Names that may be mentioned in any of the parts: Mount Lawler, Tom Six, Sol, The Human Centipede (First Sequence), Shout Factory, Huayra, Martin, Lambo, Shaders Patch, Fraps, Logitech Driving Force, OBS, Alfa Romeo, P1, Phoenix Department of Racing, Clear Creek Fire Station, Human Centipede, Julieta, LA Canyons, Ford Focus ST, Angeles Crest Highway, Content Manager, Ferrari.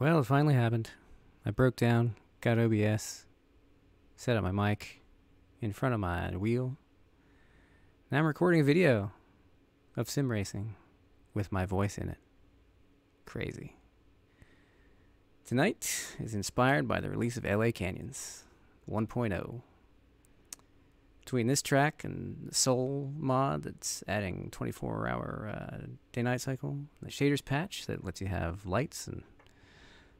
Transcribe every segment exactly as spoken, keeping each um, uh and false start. Well, it finally happened. I broke down, got O B S, set up my mic in front of my wheel. Now I'm recording a video of sim racing with my voice in it. Crazy. Tonight is inspired by the release of L A Canyons one point oh. Between this track and the Sol mod that's adding twenty-four hour uh, day-night cycle, the Shaders Patch that lets you have lights and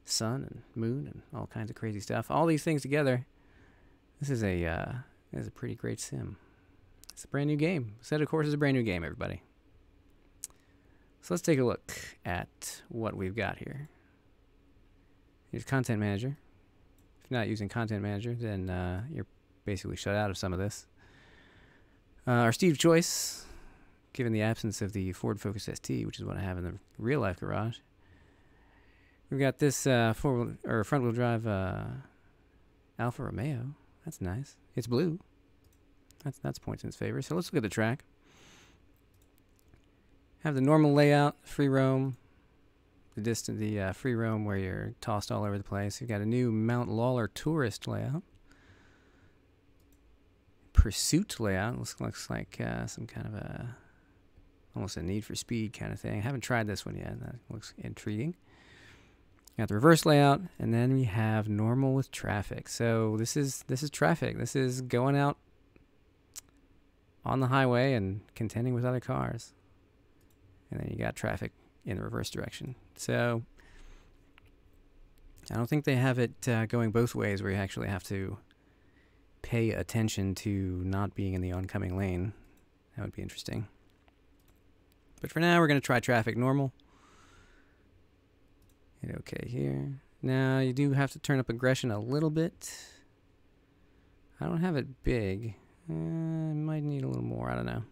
sun and moon and all kinds of crazy stuff, all these things together, this is a uh, this is a pretty great sim. It's a brand new game. Set of course is a brand new game, everybody. So let's take a look at what we've got here. Here's Content Manager. If you're not using Content Manager, then uh, you're basically shut out of some of this. Uh, our Steve choice, given the absence of the Ford Focus S T, which is what I have in the real-life garage, we've got this uh, four-wheel or front-wheel drive uh, Alfa Romeo. That's nice. It's blue. That's that's points in its favor. So let's look at the track. Have the normal layout, free roam. The distance, the uh, free roam where you're tossed all over the place. You've got a new Mount Lawler tourist layout, pursuit layout. Looks, looks like uh, some kind of a almost a Need for Speed kind of thing. I haven't tried this one yet. That looks intriguing. Got the reverse layout, and then we have normal with traffic. So this is this is traffic. This is going out on the highway and contending with other cars, and then you got traffic in the reverse direction. So I don't think they have it uh, going both ways where you actually have to pay attention to not being in the oncoming lane. That would be interesting. But for now, we're going to try traffic normal. Hit OK here. Now you do have to turn up aggression a little bit. I don't have it big. Uh, I might need a little more. I don't know.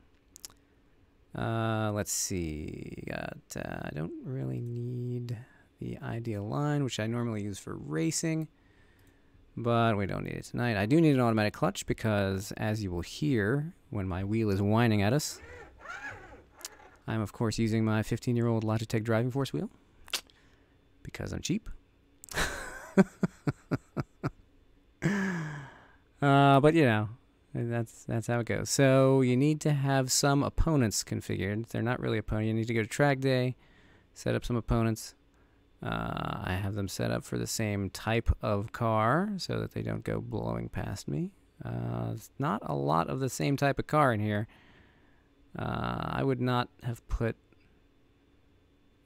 Uh, let's see, got, uh, I don't really need the ideal line, which I normally use for racing, but we don't need it tonight. I do need an automatic clutch because, as you will hear when my wheel is whining at us, I'm of course using my fifteen year old Logitech Driving Force wheel because I'm cheap. uh, but you know. That's that's how it goes. So you need to have some opponents configured. They're not really opponents. You need to go to track day, set up some opponents. Uh, I have them set up for the same type of car so that they don't go blowing past me. Uh, there's not a lot of the same type of car in here. Uh, I would not have put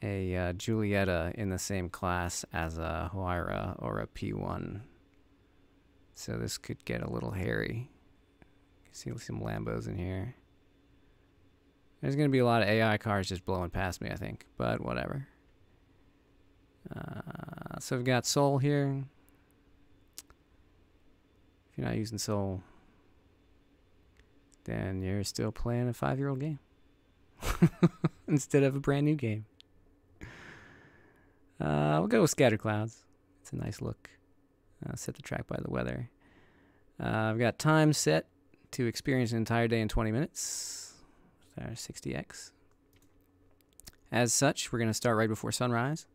a uh, Julieta in the same class as a Huayra or a P one. So this could get a little hairy. See some Lambos in here. There's going to be a lot of A I cars just blowing past me, I think, but whatever. Uh, so we've got Sol here. If you're not using Sol, then you're still playing a five year old game instead of a brand new game. Uh, we'll go with Scatter Clouds. It's a nice look. I'll set the track by the weather. Uh, I've got time set to experience an entire day in twenty minutes, our sixty X. As such, we're going to start right before sunrise,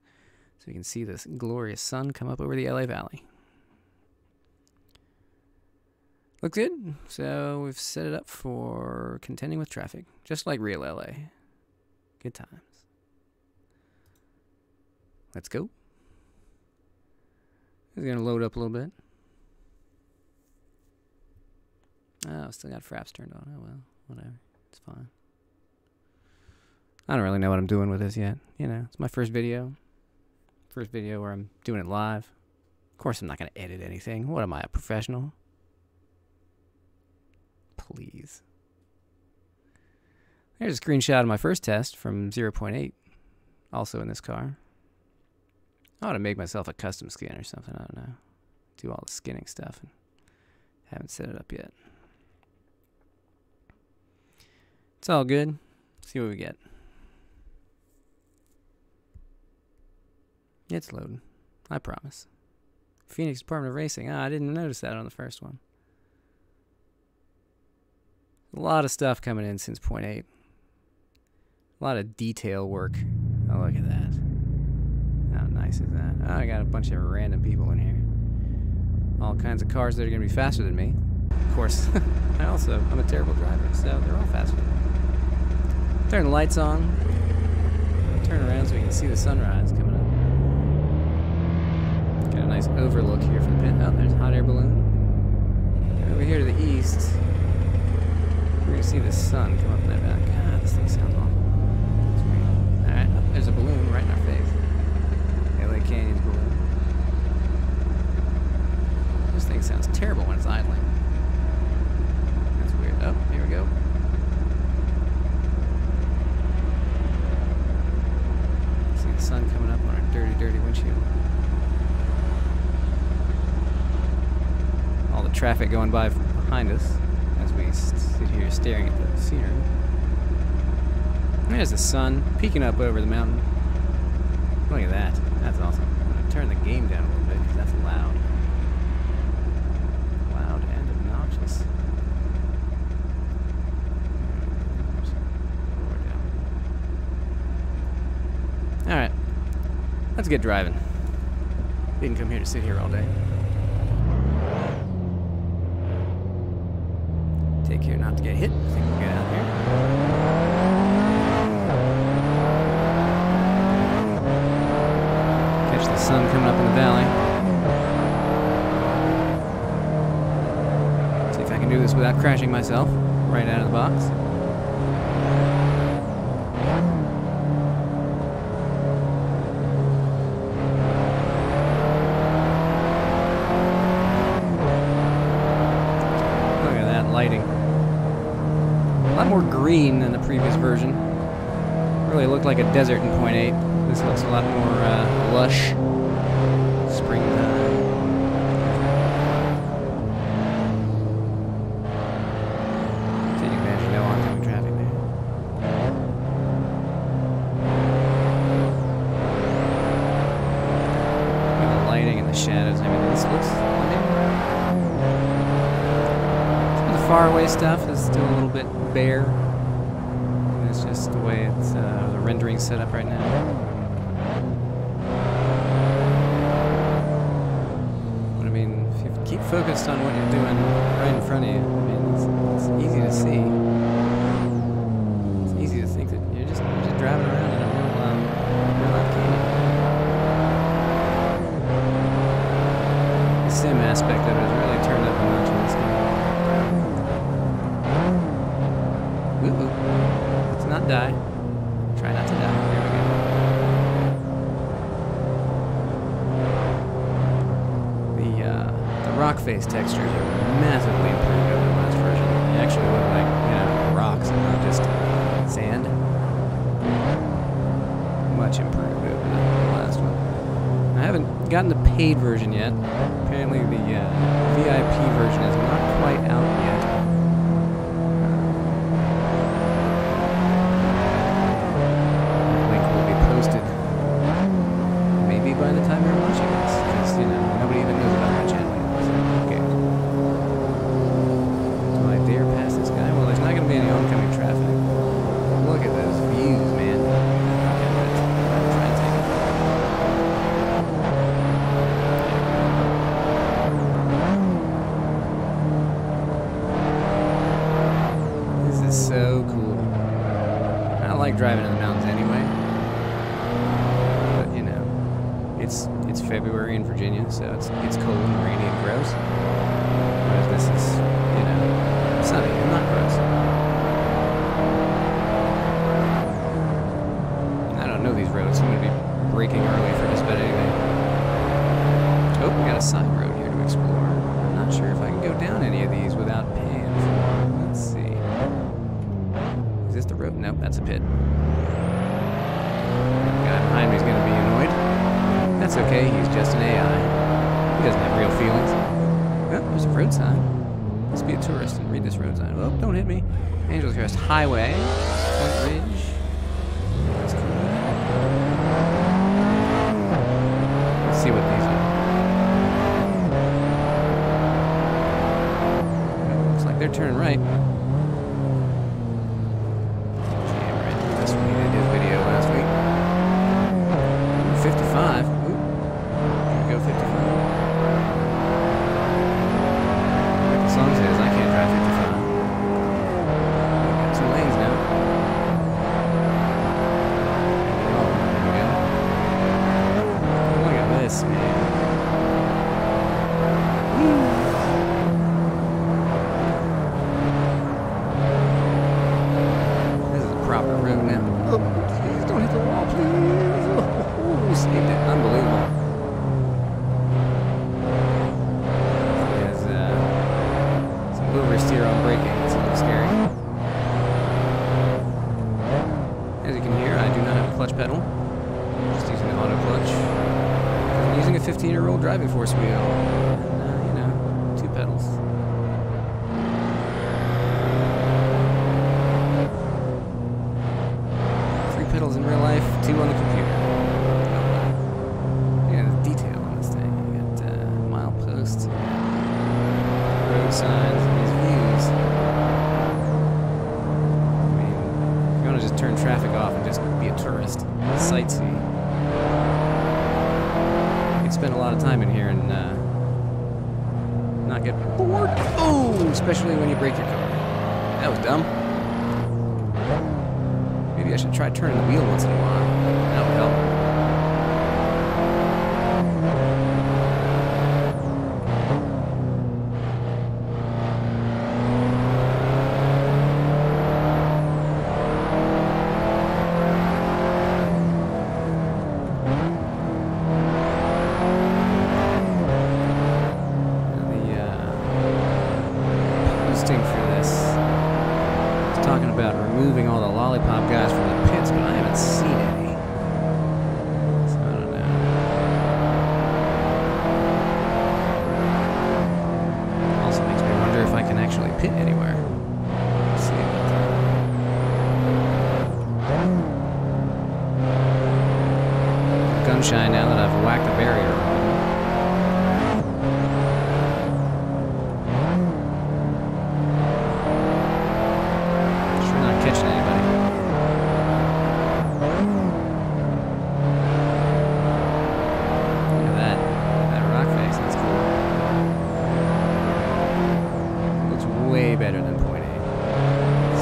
so you can see this glorious sun come up over the L A Valley. Looks good. So we've set it up for contending with traffic, just like real L A. Good times. Let's go. It's going to load up a little bit. Oh, still got Fraps turned on. Oh, well, whatever. It's fine. I don't really know what I'm doing with this yet. You know, it's my first video. First video where I'm doing it live. Of course, I'm not going to edit anything. What am I, a professional? Please. There's a screenshot of my first test from zero point eight, also in this car. I ought to make myself a custom skin or something. I don't know. Do all the skinning stuff. And haven't set it up yet. It's all good. Let's see what we get. It's loading. I promise. Phoenix Department of Racing. Ah, I didn't notice that on the first one. A lot of stuff coming in since point eight. A lot of detail work. Oh, look at that. How nice. nice is that? Oh, I got a bunch of random people in here. All kinds of cars that are going to be faster than me. Of course, I also, I'm a terrible driver, so they're all faster than me. Turn the lights on. Turn around so we can see the sunrise coming up. Got a nice overlook here from the pit. Oh, there's a hot air balloon. Over here to the east, we're going to see the sun come up in that back. God, this thing sounds awful. Alright, oh, there's a balloon right in our face. L A Canyons balloon. This thing sounds terrible when it's idling. That's weird. Oh, here we go. See the sun coming up on our dirty, dirty windshield. All the traffic going by behind us as we sit here staring at the scenery. There's the sun peeking up over the mountain. Look at that. That's awesome. I'm going to turn the game down a little bit because that's loud. Loud and obnoxious. Alright. Let's get driving. We didn't come here to sit here all day. Take care not to get hit. I think we'll get out here. The sun coming up in the valley. See if I can do this without crashing myself right out of the box. Look at that lighting. A lot more green than the previous version. Really looked like a desert in point eight. This looks a lot more uh, lush. Springtime. Take advantage of no oncoming traffic there. The lighting and the shadows. I mean, this looks lovely. Some of the faraway stuff is still a little bit bare. That's just the way it's uh, the rendering set up right now. Focused on what you're doing right in front of you. I mean, it's, it's easy to see. It's easy to think that you're just, you're just driving around in a real, um, real life canyon. The sim aspect of it is really turned up a notch in this game. Woo woo. Let's not die. Try not to die. Here we go. Rock face textures are massively improved over the last version. They actually look like, you know, rocks and not just sand. Much improved over the last one. I haven't gotten the paid version yet. Apparently the uh, V I P version is not quite out yet. The link will be posted. Maybe by the time you're watching this, because, you know, nobody even knows about my channel. Okay. Do I dare pass this guy? Well, there's not going to be any oncoming traffic. Look at those views, man. Okay, let's, let's try and take it. Yeah. This is so cool. I don't like driving in the mountains anyway. But, you know, it's... It's February in Virginia, so it's it's cold and rainy and gross. Whereas this is, you know, sunny and not gross. I don't know these roads, so I'm going to be braking early for just about anything. Oh, we got a side road here to explore. I'm not sure if I can go down any of these without paying for it. Let's see. Is this the road? Nope, that's a pit. That guy behind me is going to be annoyed. That's okay, he's just an A I. He doesn't have real feelings. Oh, there's a road sign. Let's be a tourist and read this road sign. Oh, don't hit me. Angeles Crest Highway. Point Ridge. That's cool. Let's see what these are. Looks like they're turning right. Jam right through this. We did a video last week. fifty-five. Ooh. this, man. This is a proper road now. Oh, please don't hit the wall, please. Oh, escaped it. Unbelievable. There's uh, some oversteer on braking. It's a little scary. As you can hear, I do not have a clutch pedal. Just using the auto clutch. I'm using a fifteen year old driving force wheel. Uh, you know, two pedals. Three pedals in real life, two on the computer. Oh, yeah, there's detail on this thing. You got uh, mile posts, road signs, and these views. I mean, if you want to just turn traffic off and just be a tourist, sightsee. Spend a lot of time in here and uh, not get bored. Oh, especially when you break your car. That was dumb. Maybe I should try turning the wheel once in a while.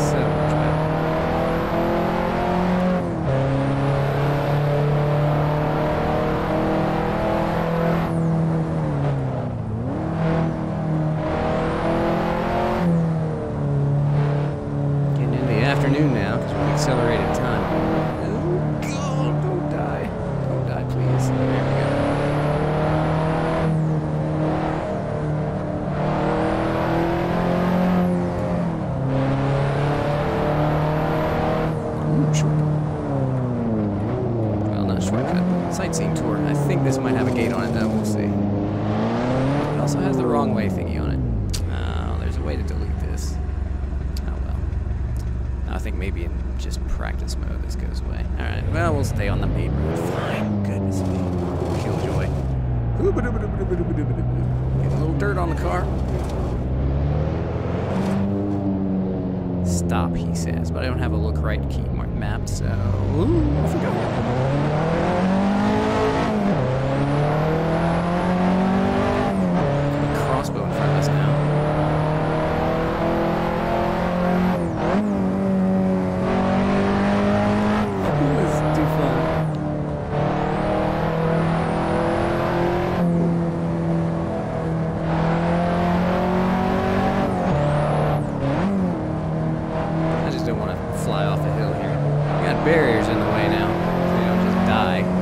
That would fly off the hill here. We got barriers in the way now, so you don't just die.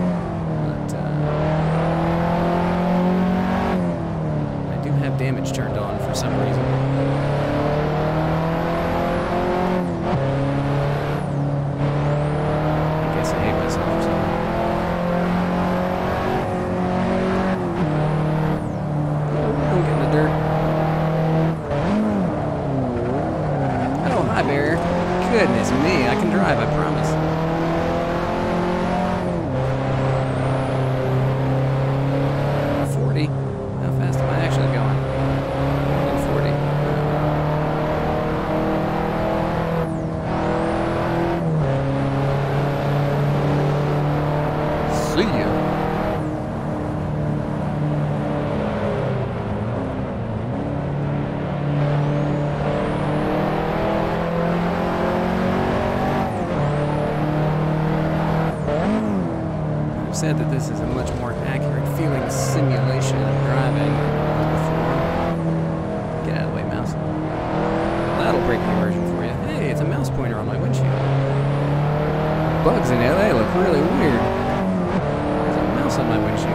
said that this is a much more accurate feeling simulation of driving before. Get out of the way, mouse. That'll break the immersion for you. Hey, it's a mouse pointer on my windshield. Bugs in L A look really weird. There's a mouse on my windshield.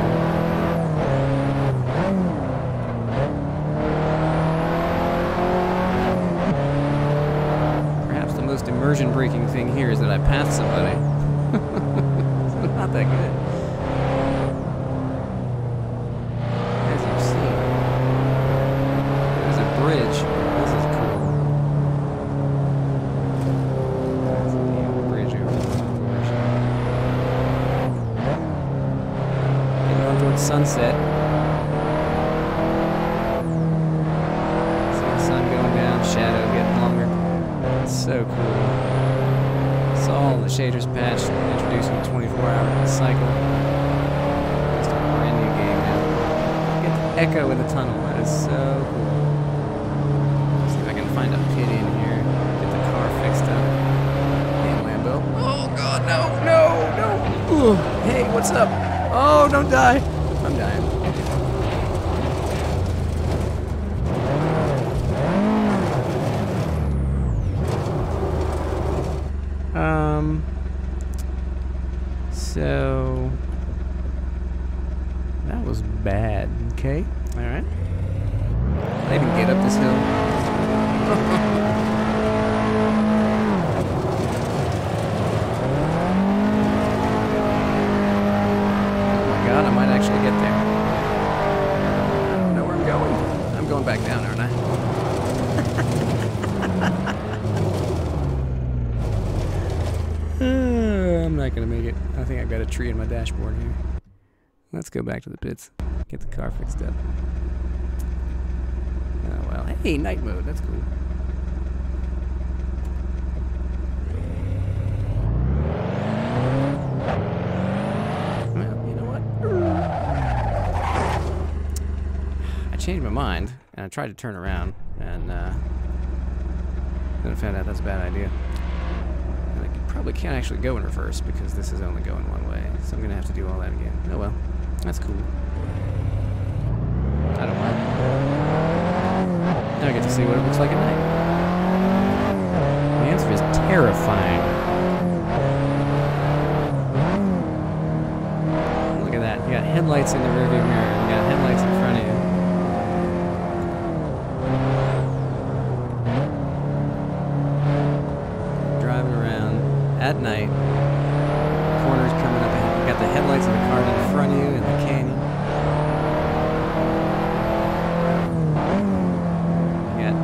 Immersion breaking thing here is that I passed somebody. It's not that good. As you see, there's a bridge. This is cool. There's a damn bridge over this direction. Getting on towards sunset. So cool. Sol and the Shaders Patch introducing a twenty-four hour cycle. Just a brand new game now. Get the echo in the tunnel. That is so cool. Let's see if I can find a pit in here. Get the car fixed up. Damn Lambo. Oh god, no, no, no. Ooh. Hey, what's up? Oh, don't die. I'm dying. Um, so, that was bad, okay? Alright. I didn't get up this hill. Oh my god, I might actually get there. I don't know where I'm going. I'm going back down, aren't I? Uh, I'm not gonna make it. I think I've got a tree in my dashboard here. Let's go back to the pits. Get the car fixed up. Oh well. Hey, night mode. That's cool. Well, you know what? I changed my mind and I tried to turn around, and uh, then I found out that's a bad idea. Probably can't actually go in reverse because this is only going one way, so I'm gonna have to do all that again. Oh well, that's cool. I don't mind. Now I get to see what it looks like at night. The answer is terrifying. Look at that. You got headlights in the rearview mirror. You got headlights in front of you. At night, corners coming up ahead. You got the headlights of the car in front of you in the canyon. You got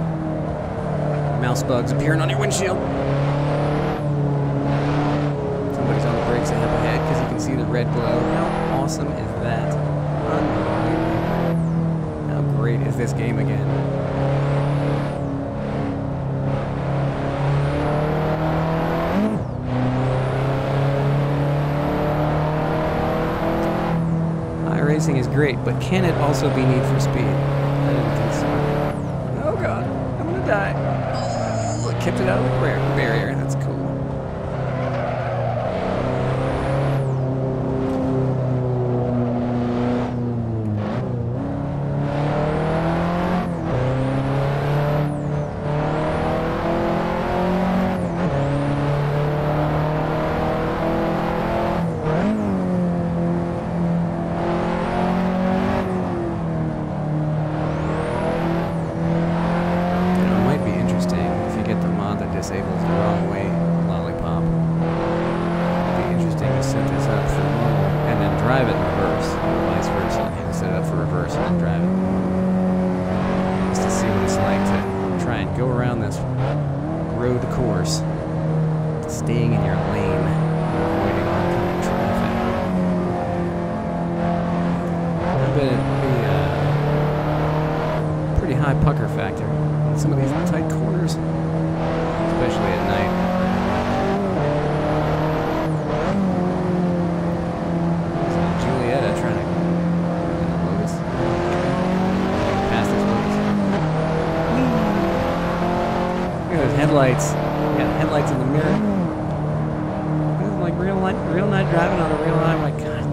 mouse bugs appearing on your windshield. Somebody's on the brakes ahead ahead because you can see the red glow. How awesome is that? Unbelievable. How great is this game again? Racing is great, but can it also be Need for Speed? I didn't think so. Oh god, I'm gonna die. Oh, it kept it out of the barrier, that's cool. Headlights. Yeah, headlights in the mirror. This is like real night, real night driving on a real highway. God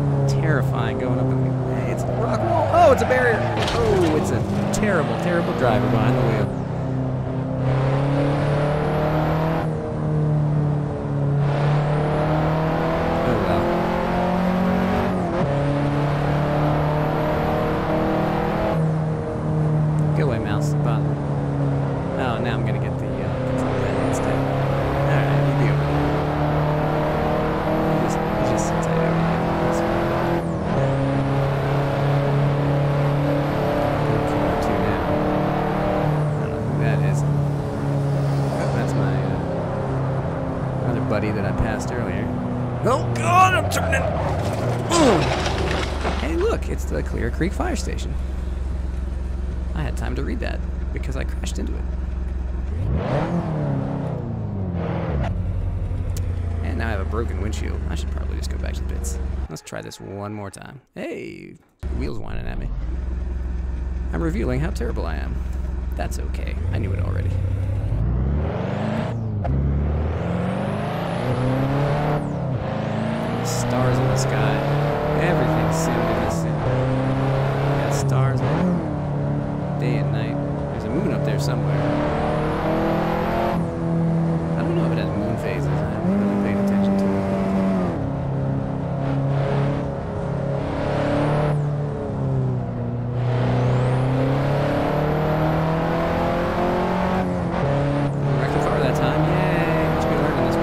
terrifying going up and hey, it's a rock wall. Oh, it's a barrier. Oh, it's a terrible, terrible driver behind the wheel. The Clear Creek Fire Station. I had time to read that because I crashed into it. And now I have a broken windshield. I should probably just go back to the pits. Let's try this one more time. Hey, the wheel's whining at me. I'm revealing how terrible I am. That's okay. I knew it already. Stars in the sky. Everything's simmed in the city. Stars, man. Day and night. There's a moon up there somewhere. I don't know if it has moon phases. I haven't really paid attention to it. Wrecked the car that time? Yay! Must be learning this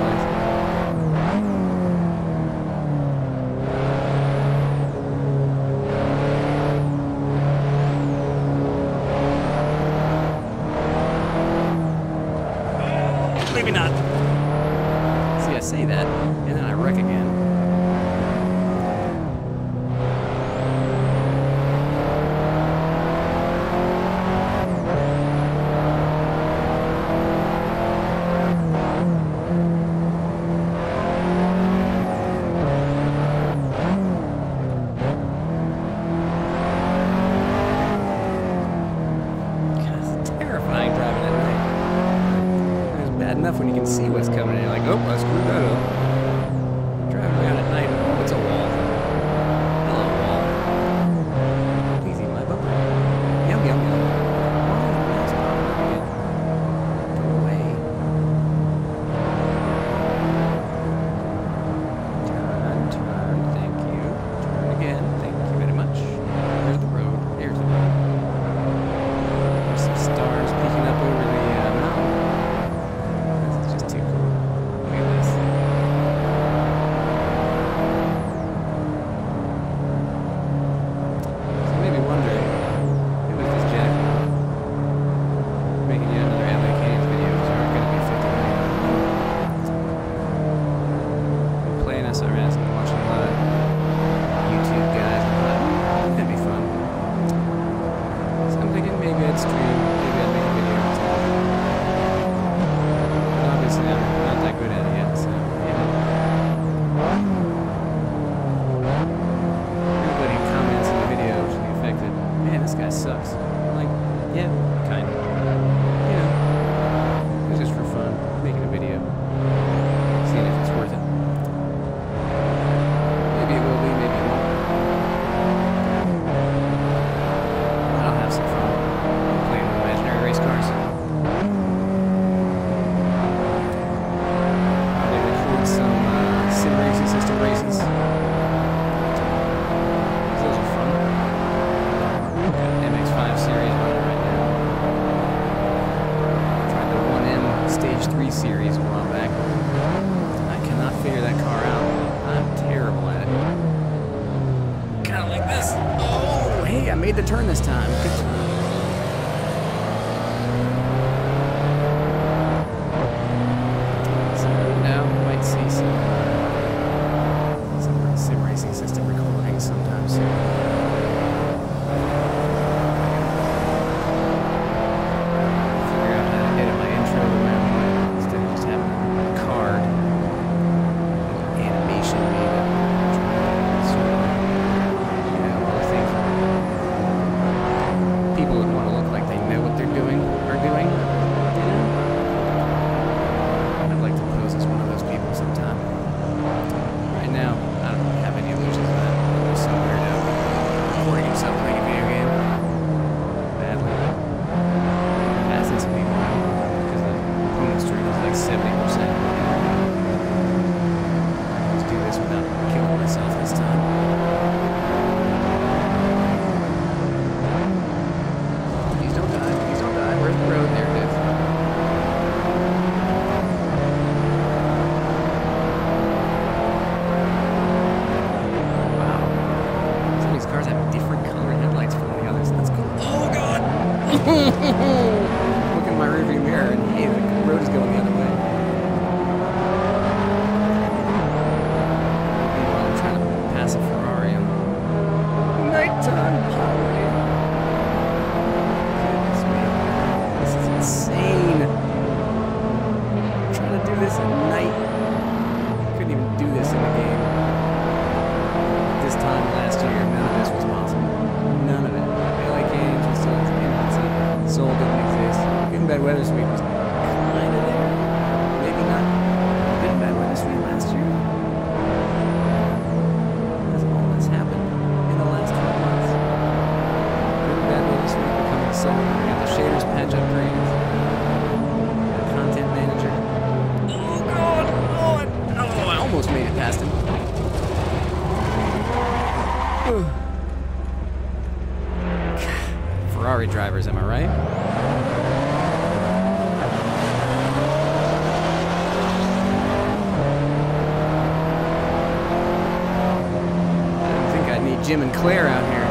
myself to make a video game. Badly. That's going to be wild, because the booming streak is like seventy percent. Let's do this without killing myself this time. Please don't die, please don't die. Where's the road? There it is. Look in my rearview mirror and hey, the road is going the other way. Meanwhile, I'm trying to pass a Ferrari. Nighttime highway. Goodness me. This is insane. I'm trying to do this at night. I couldn't even do this in the game. This time last year, none of this was possible. None of it. L A Canyons was still Sol didn't exist. Even bad weather sweep was kind of there. Maybe not. Didn't bad weather sweep last year. That's all that's happened in the last twelve months. Didn't bad weather sweep becoming Sol. We got the Shaders Patch upgrades. We got Content Manager. Oh god! Oh, I, oh, I almost made it past him. Whew. Ferrari drivers, am I right? I didn't think I'd need Jim and Claire out here.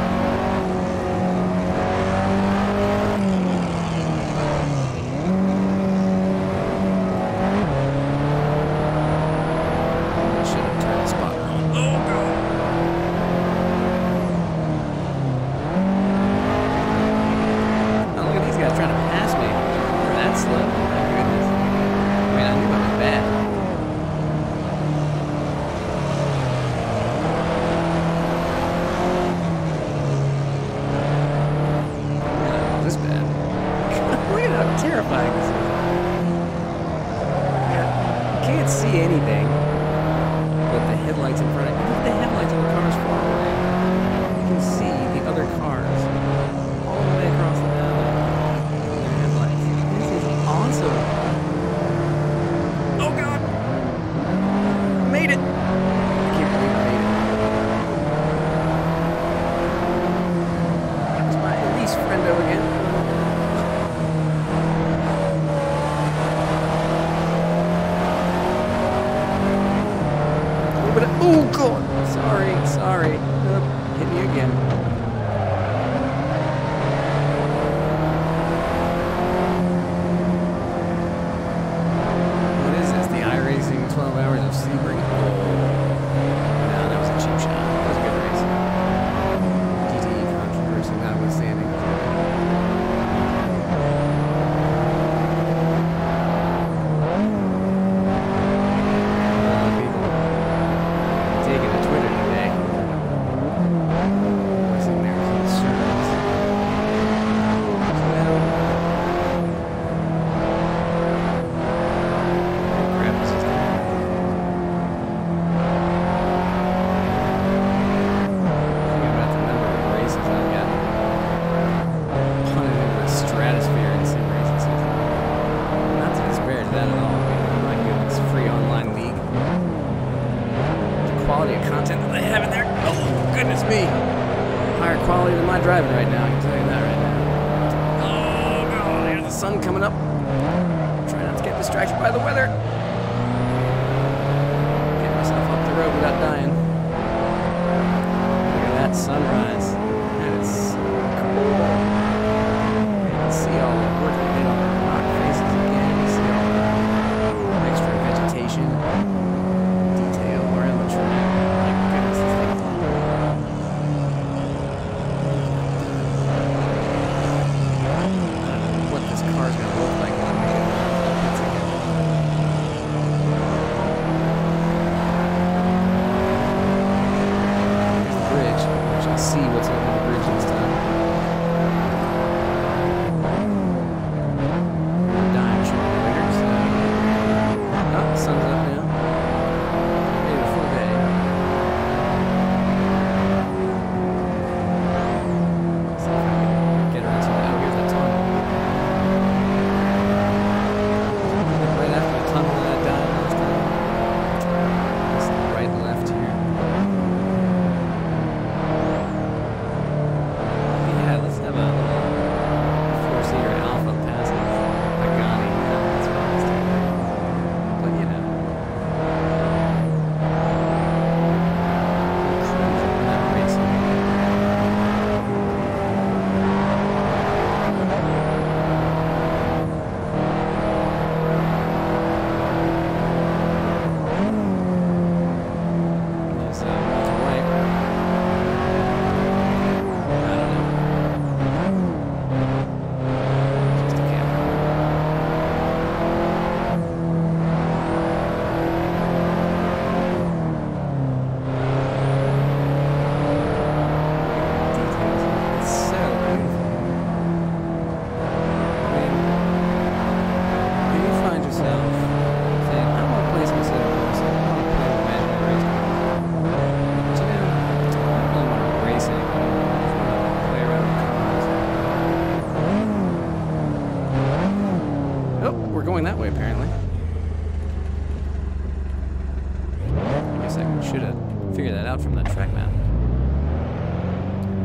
out from the track map.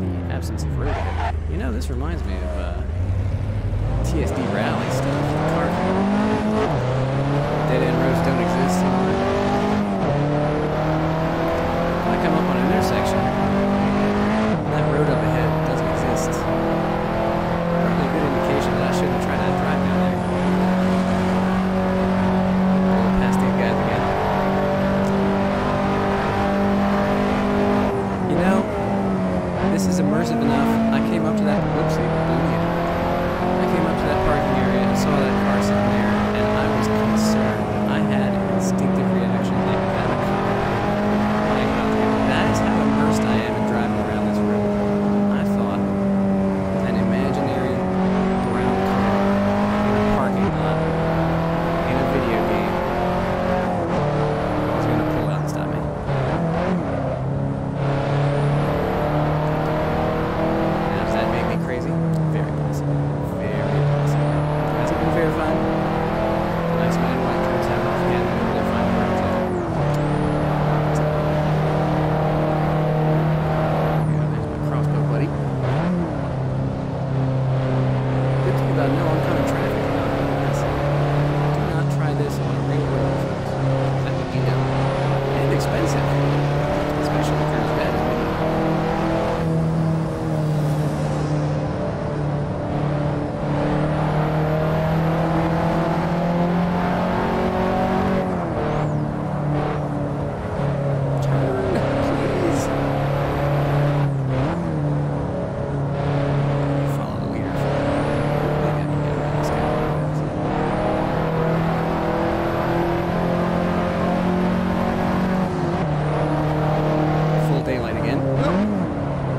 The absence of road. You know, this reminds me of uh, T S D rally stuff. Car dead end roads don't exist anymore. When I come up on an intersection, that road up ahead doesn't exist. Probably a good indication that I shouldn't try to drive down there. Going past these guys again. You know, this is immersive enough. I came up to that. Whoopsie, Julieta. I came up to that parking area and saw that car sitting there, and I was concerned. I had an instinctive reaction like that. Like, that is how immersed I am in driving around this road. I thought an imaginary brown car in a parking lot in a video game was going to pull out and stop me. Now, does that make me crazy? Very possible. Very possible. Hasn't been verified. The nice man in white turns out off hand.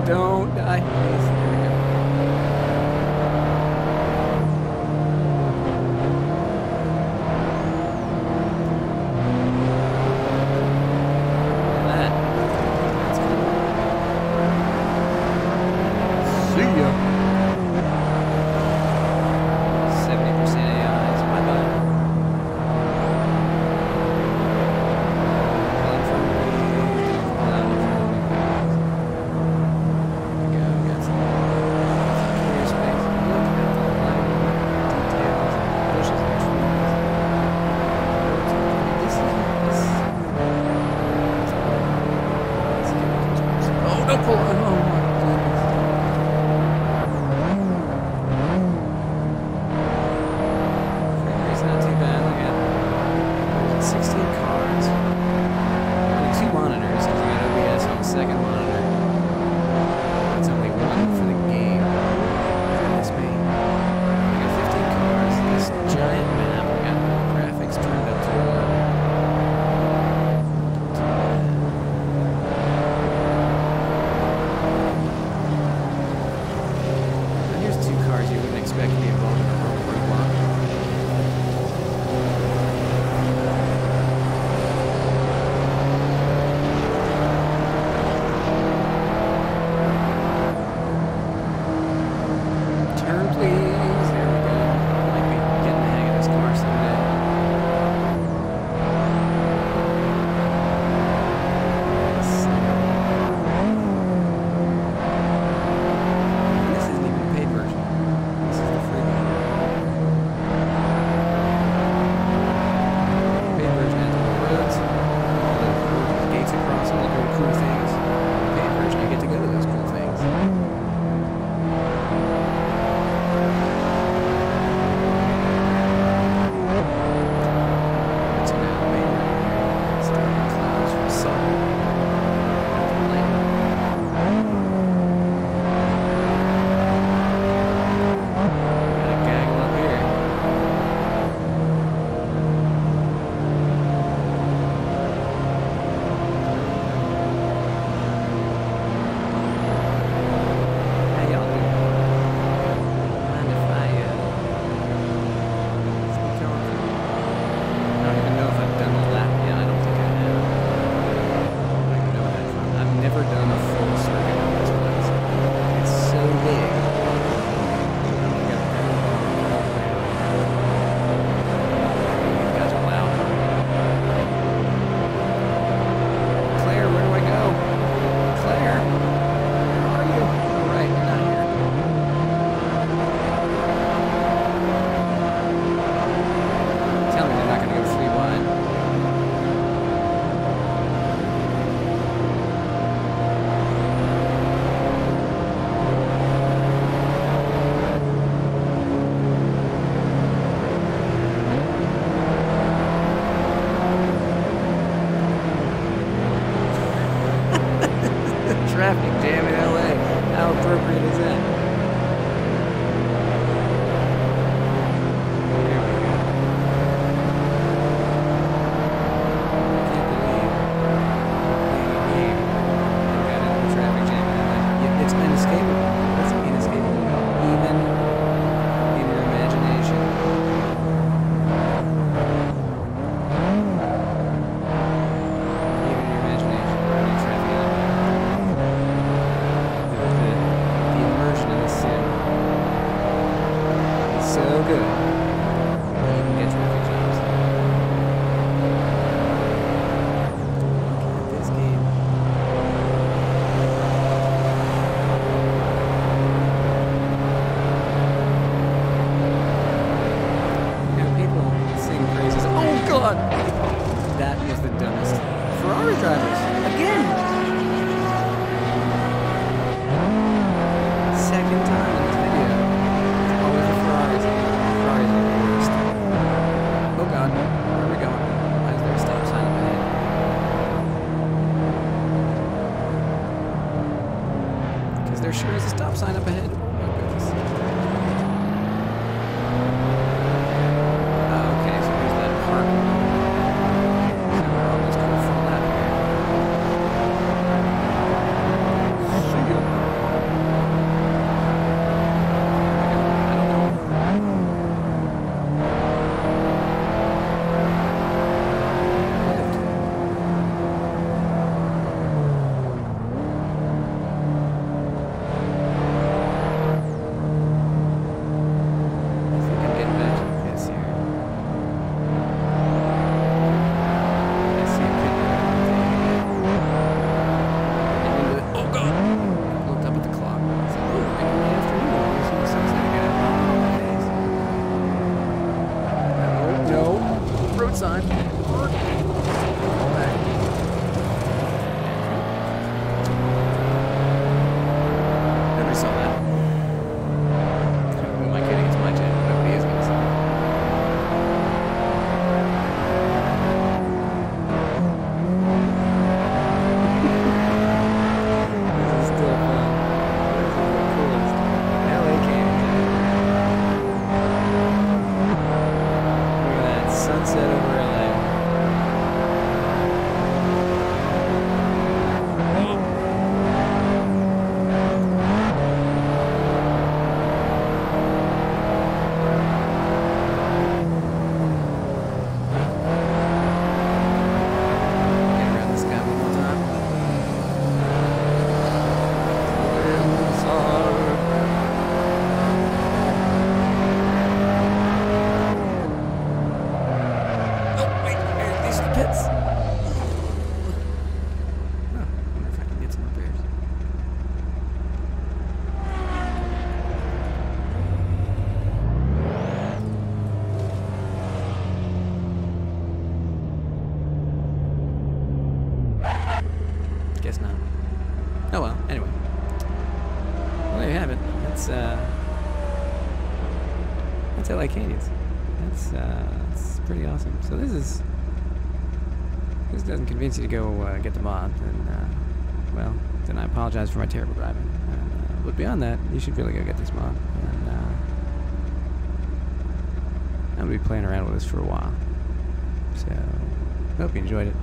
Go, guys. appropriate as that. L A Canyons. That's uh, that's pretty awesome. So this is this doesn't convince you to go uh, get the mod, then uh, well, then I apologize for my terrible driving. Uh, but beyond that, you should really go get this mod, and uh, I'm gonna be playing around with this for a while. So hope you enjoyed it.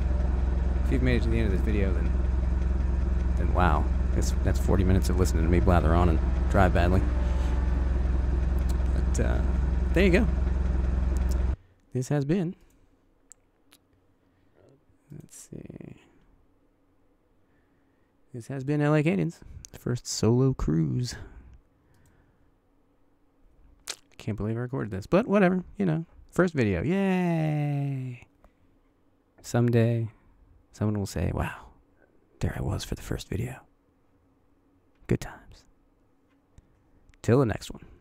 If you've made it to the end of this video, then then wow, that's that's forty minutes of listening to me blather on and drive badly. But uh, there you go. This has been. Let's see. This has been L A Canyons' first solo cruise. Can't believe I recorded this, but whatever. You know, first video. Yay! Someday, someone will say, "Wow, there I was for the first video." Good times. Till the next one.